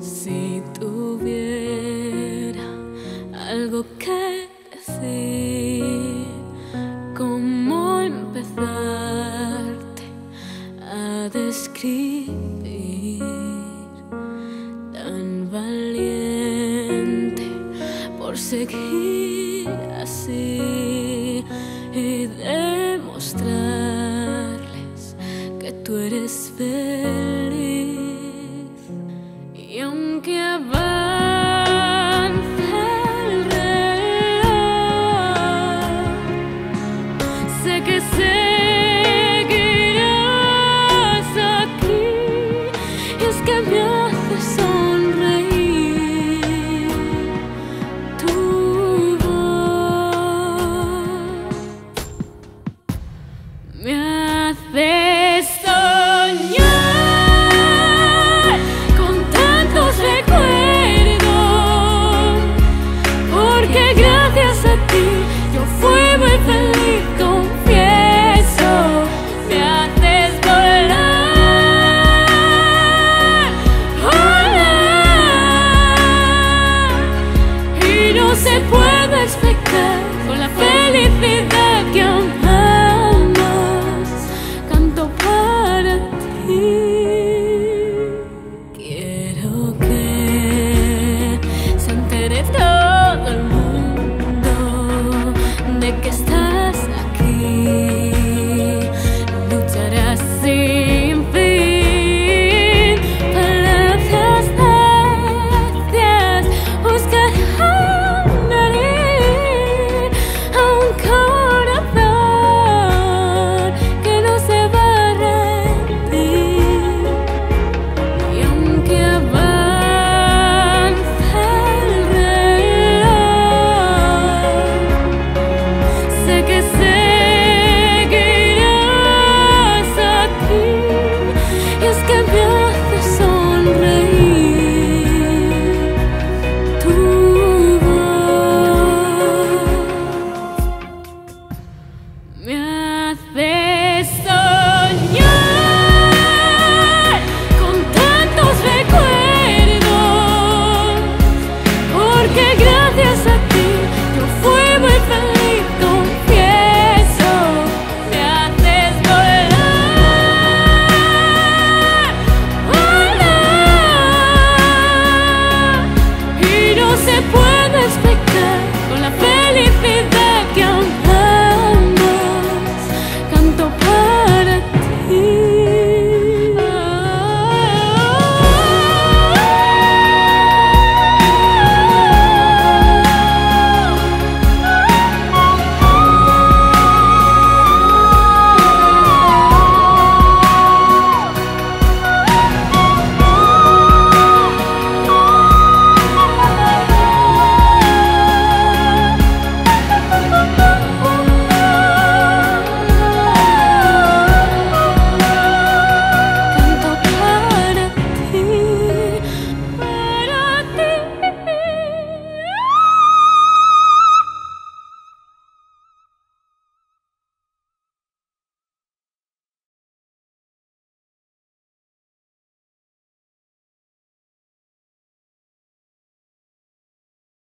Si tuviera algo que decir, ¿cómo empezarte a describir? Tan valiente por seguir así y demostrarles que tú eres feliz. Y aunque avance el reloj, sé que seguirás aquí. Y es que me haces